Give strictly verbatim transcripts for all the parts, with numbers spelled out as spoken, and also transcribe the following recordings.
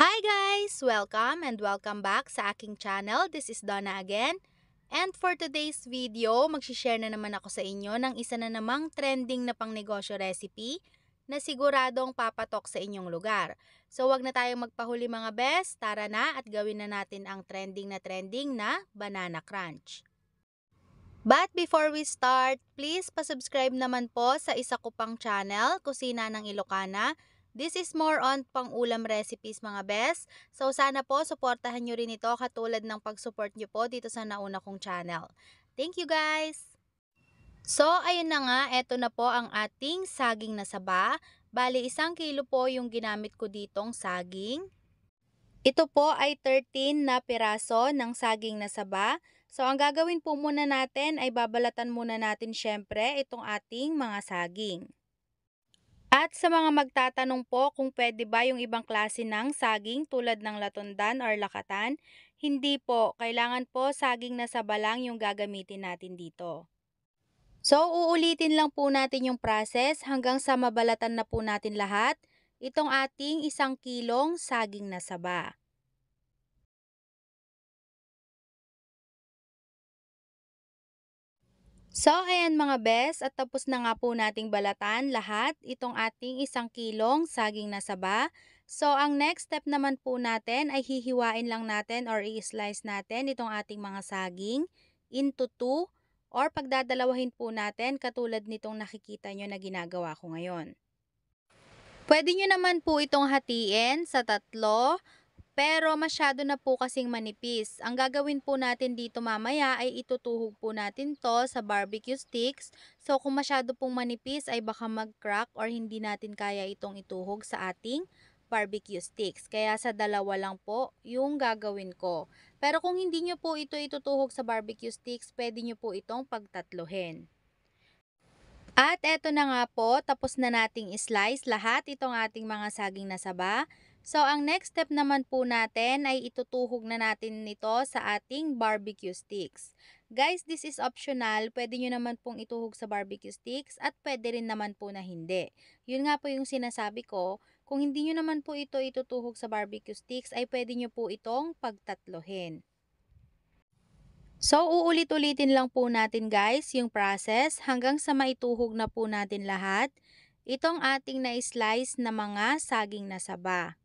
Hi guys! Welcome and welcome back sa aking channel. This is Donna again. And for today's video, magsishare na naman ako sa inyo ng isa na namang trending na pangnegosyo recipe na siguradong papatok sa inyong lugar. So wag na tayong magpahuli mga best, tara na at gawin na natin ang trending na trending na banana crunch. But before we start, please pasubscribe naman po sa isa ko pang channel, Kusina ng Ilocana. This is more on pang-ulam recipes mga best. So sana po suportahan nyo rin ito katulad ng pag-support nyo po dito sa nauna kong channel. Thank you guys! So ayun na nga, eto na po ang ating saging na saba. Bali isang kilo po yung ginamit ko ditong saging. Ito po ay thirteen na piraso ng saging na saba. So ang gagawin po muna natin ay babalatan muna natin syempre itong ating mga saging. At sa mga magtatanong po kung pwede ba yung ibang klase ng saging tulad ng latundan or lakatan, hindi po, kailangan po saging na saba lang yung gagamitin natin dito. So uulitin lang po natin yung process hanggang sa mabalatan na po natin lahat itong ating isang kilong saging na saba. So ayan mga bes, at tapos na nga po nating balatan lahat itong ating isang kilong saging na saba. So ang next step naman po natin ay hihiwain lang natin or i-slice natin itong ating mga saging into two or pagdadalawahin po natin katulad nitong nakikita nyo na ginagawa ko ngayon. Pwede nyo naman po itong hatiin sa tatlo. Pero masyado na po kasing manipis. Ang gagawin po natin dito mamaya ay itutuhog po natin to sa barbecue sticks. So kung masyado pong manipis ay baka mag-crack or hindi natin kaya itong ituhog sa ating barbecue sticks. Kaya sa dalawa lang po yung gagawin ko. Pero kung hindi nyo po ito itutuhog sa barbecue sticks, pwede nyo po itong pagtatlohin. At eto na nga po, tapos na nating islice lahat itong ating mga saging na saba. So, ang next step naman po natin ay itutuhog na natin nito sa ating barbecue sticks. Guys, this is optional. Pwede nyo naman pong ituhog sa barbecue sticks at pwede rin naman po na hindi. Yun nga po yung sinasabi ko. Kung hindi nyo naman po ito itutuhog sa barbecue sticks, ay pwede nyo po itong pagtatlohin. So, uulit-ulitin lang po natin guys yung process hanggang sa maituhog na po natin lahat itong ating na-slice na mga saging na saba.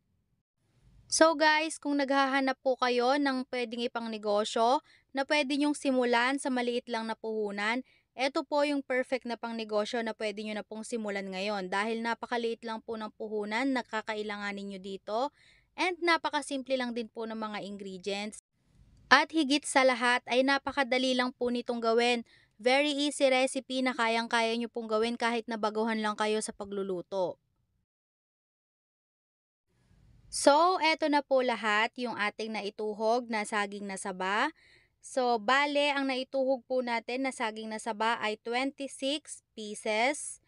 So guys, kung naghahanap po kayo ng pwedeng ipang negosyo na pwede nyong simulan sa maliit lang na puhunan, eto po yung perfect na pang negosyo na pwede nyo na pong simulan ngayon dahil napakaliit lang po ng puhunan na kakailanganin nyo dito and napakasimple lang din po ng mga ingredients. At higit sa lahat ay napakadali lang po nitong gawin. Very easy recipe na kayang-kaya nyo pong gawin kahit na baguhan lang kayo sa pagluluto. So, eto na po lahat yung ating naituhog na saging na saba. So, bale, ang naituhog po natin na saging na saba ay twenty-six pieces.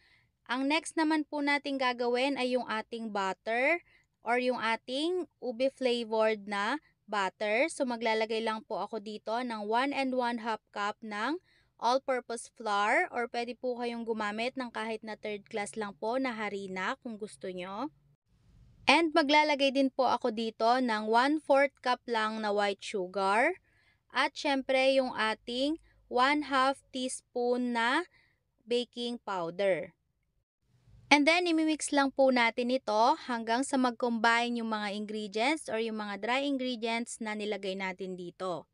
Ang next naman po natin gagawin ay yung ating butter or yung ating ube flavored na butter. So, maglalagay lang po ako dito ng one and one half cup ng all-purpose flour or pwede po kayong gumamit ng kahit na third class lang po na harina kung gusto nyo. And maglalagay din po ako dito ng one fourth cup lang na white sugar. At syempre yung ating one half teaspoon na baking powder. And then imimix lang po natin ito hanggang sa mag-combine yung mga ingredients or yung mga dry ingredients na nilagay natin dito.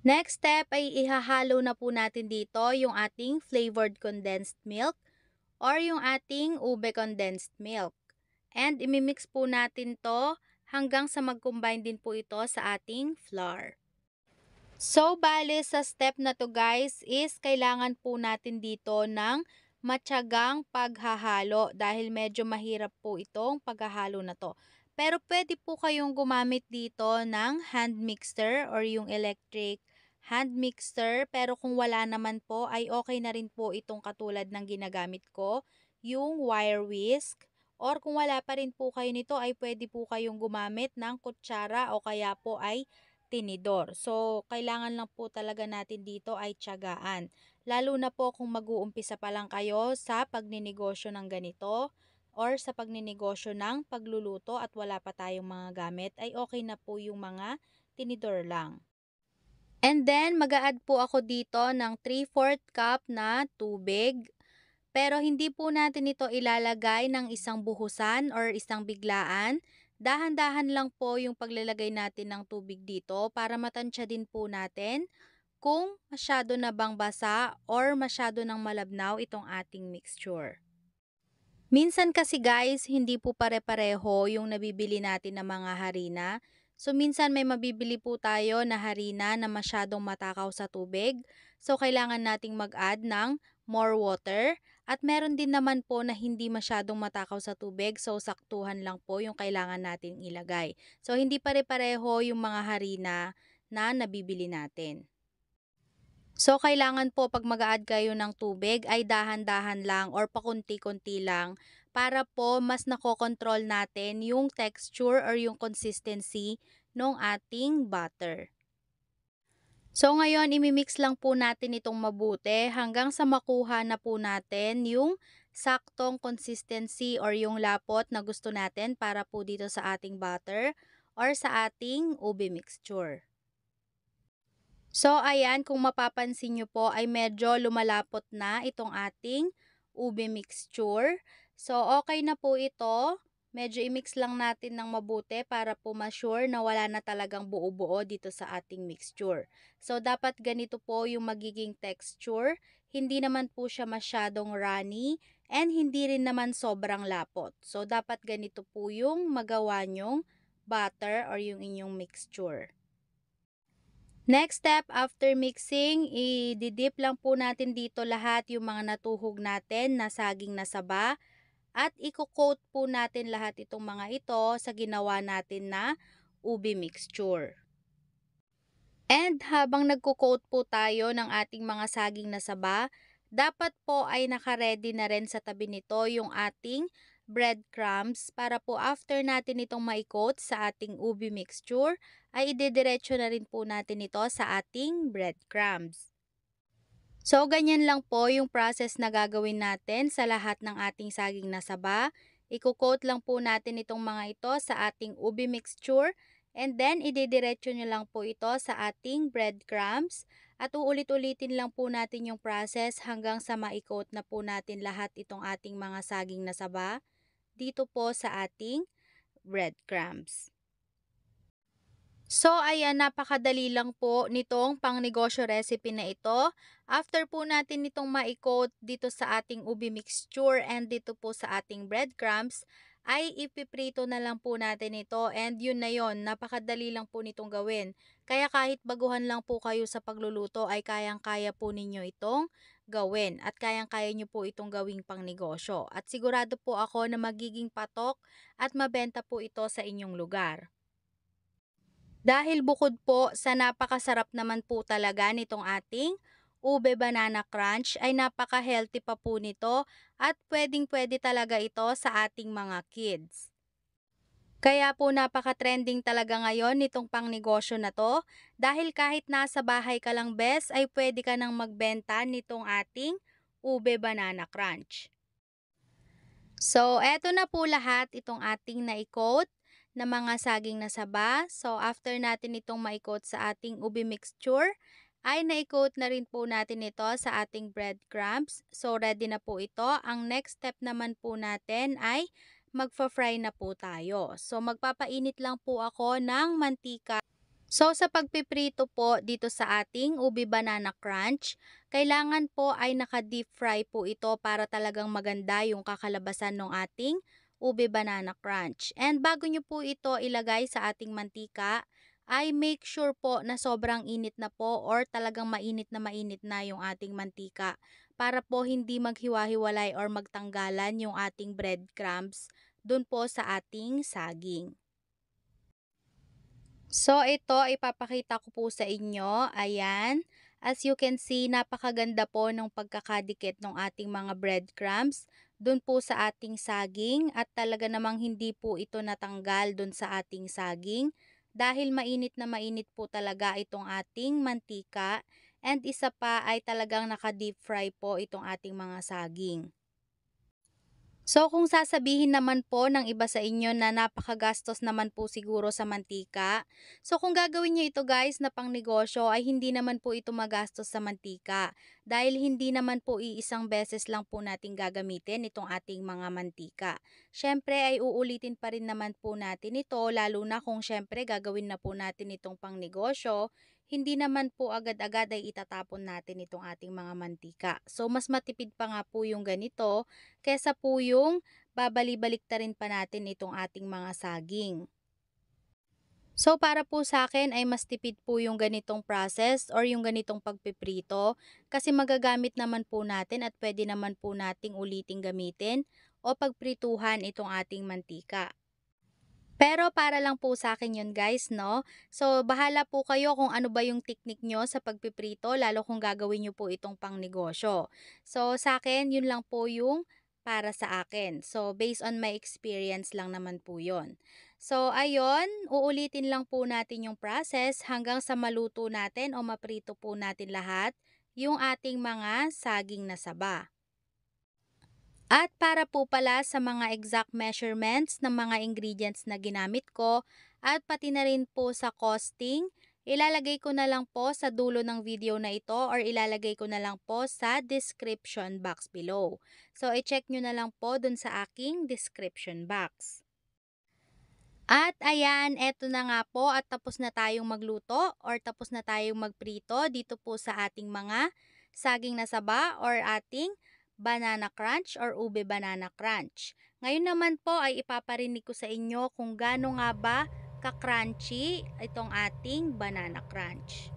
Next step ay ihahalo na po natin dito yung ating flavored condensed milk or yung ating ube condensed milk. And imimix po natin to hanggang sa mag-combine din po ito sa ating flour. So, bali sa step na to guys is kailangan po natin dito ng matyagang paghahalo dahil medyo mahirap po itong paghahalo na to. Pero pwede po kayong gumamit dito ng hand mixer or yung electric hand mixer, pero kung wala naman po ay okay na rin po itong katulad ng ginagamit ko, yung wire whisk, or kung wala pa rin po kayo nito ay pwede po kayong gumamit ng kutsara o kaya po ay tinidor. So kailangan lang po talaga natin dito ay tiyagaan, lalo na po kung mag-uumpisa pa lang kayo sa pagninegosyo ng ganito. or sa pagninegosyo ng pagluluto at wala pa tayong mga gamit, ay okay na po yung mga tinidor lang. And then, mag-a-add po ako dito ng three fourths cup na tubig. Pero hindi po natin ito ilalagay ng isang buhusan or isang biglaan. Dahan-dahan lang po yung paglalagay natin ng tubig dito para matansya din po natin kung masyado na bang basa or masyado ng malabnaw itong ating mixture. Minsan kasi guys, hindi po pare-pareho yung nabibili natin ng mga harina. So, minsan may mabibili po tayo na harina na masyadong matakaw sa tubig. So, kailangan nating mag-add ng more water. At meron din naman po na hindi masyadong matakaw sa tubig. So, saktuhan lang po yung kailangan nating ilagay. So, hindi pare-pareho yung mga harina na nabibili natin. So, kailangan po pag mag-add kayo ng tubig ay dahan-dahan lang or pakunti-kunti lang para po mas nakokontrol natin yung texture or yung consistency ng ating butter. So, ngayon imimix lang po natin itong mabuti hanggang sa makuha na po natin yung saktong consistency or yung lapot na gusto natin para po dito sa ating butter or sa ating ube mixture. So, ayan, kung mapapansin nyo po ay medyo lumalapot na itong ating ube mixture. So, okay na po ito. Medyo i-mix lang natin ng mabuti para po ma-sure na wala na talagang buo-buo dito sa ating mixture. So, dapat ganito po yung magiging texture. Hindi naman po siya masyadong runny and hindi rin naman sobrang lapot. So, dapat ganito po yung magawa nyong butter or yung inyong mixture. Next step, after mixing, i-dip lang po natin dito lahat yung mga natuhog natin na saging na saba at i-coat po natin lahat itong mga ito sa ginawa natin na ube mixture. And habang nagko-coat po tayo ng ating mga saging na saba, dapat po ay naka-ready na rin sa tabi nito yung ating breadcrumbs para po after natin itong maikot sa ating ube mixture ay idediretso na rin po natin ito sa ating breadcrumbs. So, ganyan lang po yung process na gagawin natin sa lahat ng ating saging na saba. Iko-coat lang po natin itong mga ito sa ating ube mixture and then idediretso nyo lang po ito sa ating breadcrumbs at uulit-ulitin lang po natin yung process hanggang sa maikot na po natin lahat itong ating mga saging na saba dito po sa ating breadcrumbs. So, ayan, napakadali lang po nitong pangnegosyo recipe na ito. After po natin nitong maikot dito sa ating ube mixture and dito po sa ating breadcrumbs, ay ipiprito na lang po natin ito and yun na yun, napakadali lang po nitong gawin. Kaya kahit baguhan lang po kayo sa pagluluto ay kayang-kaya po ninyo itong gawin at kayang-kaya nyo po itong gawing pangnegosyo. At sigurado po ako na magiging patok at mabenta po ito sa inyong lugar. Dahil bukod po sa napakasarap naman po talaga nitong ating ube banana crunch ay napaka-healthy pa po nito at pwedeng-pwede talaga ito sa ating mga kids. Kaya po napaka-trending talaga ngayon nitong pangnegosyo na to dahil kahit nasa bahay ka lang bes ay pwede ka nang magbenta nitong ating ube banana crunch. So, eto na po lahat itong ating na-coat na mga saging na saba. So, after natin itong ma-coat sa ating ube mixture, ay na-coat na rin po natin ito sa ating breadcrumbs. So, ready na po ito. Ang next step naman po natin ay magfa-fry na po tayo. So, magpapainit lang po ako ng mantika. So, sa pagpiprito po dito sa ating ube banana crunch, kailangan po ay naka-deep fry po ito para talagang maganda yung kakalabasan ng ating ube banana crunch. And bago nyo po ito ilagay sa ating mantika, ay make sure po na sobrang init na po or talagang mainit na mainit na yung ating mantika para po hindi maghiwa-hiwalay or magtanggalan yung ating breadcrumbs dun po sa ating saging. So, ito ipapakita ko po sa inyo. Ayan, as you can see, napakaganda po ng pagkakadikit ng ating mga breadcrumbs dun po sa ating saging at talaga namang hindi po ito natanggal dun sa ating saging. Dahil mainit na mainit po talaga itong ating mantika and isa pa ay talagang naka-deep fry po itong ating mga saging. So kung sasabihin naman po ng iba sa inyo na napakagastos naman po siguro sa mantika, so kung gagawin nyo ito guys na pang negosyo ay hindi naman po ito magastos sa mantika dahil hindi naman po iisang beses lang po natin gagamitin itong ating mga mantika. Syempre ay uulitin pa rin naman po natin ito lalo na kung syempre gagawin na po natin itong pang negosyo, hindi naman po agad-agad ay itatapon natin itong ating mga mantika. So mas matipid pa nga po yung ganito kesa po yung babali-balik ta rin pa natin itong ating mga saging. So para po sa akin ay mas tipid po yung ganitong process or yung ganitong pagpiprito kasi magagamit naman po natin at pwede naman po nating uliting gamitin o pagprituhan itong ating mantika. Pero para lang po sa akin yun guys, no? So bahala po kayo kung ano ba yung technique nyo sa pagpiprito, lalo kung gagawin nyo po itong pang negosyo. So sa akin, yun lang po yung para sa akin. So based on my experience lang naman po yun. So ayun, uulitin lang po natin yung process hanggang sa maluto natin o maprito po natin lahat yung ating mga saging na saba. At para po pala sa mga exact measurements ng mga ingredients na ginamit ko at pati na rin po sa costing, ilalagay ko na lang po sa dulo ng video na ito or ilalagay ko na lang po sa description box below. So, i-check nyo na lang po dun sa aking description box. At ayan, eto na nga po at tapos na tayong magluto or tapos na tayong magprito dito po sa ating mga saging na saba or ating banana crunch or ube banana crunch. Ngayon naman po ay ipaparinig ko sa inyo kung gaano nga ba ka-crunchy itong ating banana crunch.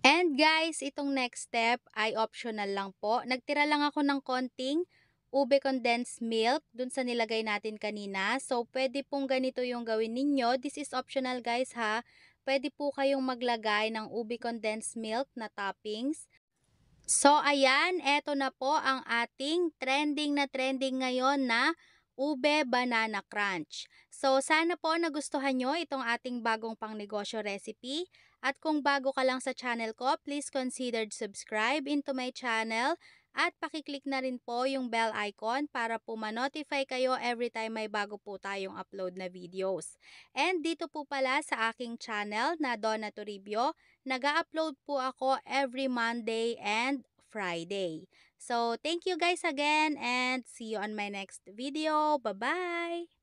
And guys, itong next step ay optional lang po. Nagtira lang ako ng konting ube condensed milk dun sa nilagay natin kanina. So, pwede pong ganito yung gawin ninyo. This is optional guys ha. Pwede po kayong maglagay ng ube condensed milk na toppings. So, ayan. Eto na po ang ating trending na trending ngayon na ube banana crunch. So, sana po nagustuhan nyo itong ating bagong pangnegosyo recipe. At kung bago ka lang sa channel ko, please consider subscribe into my channel at pakiclick na rin po yung bell icon para po ma-notify kayo every time may bago po tayong upload na videos. And dito po pala sa aking channel na Donna Toribio, nag-upload po ako every Monday and Friday. So, thank you guys again and see you on my next video. Bye-bye!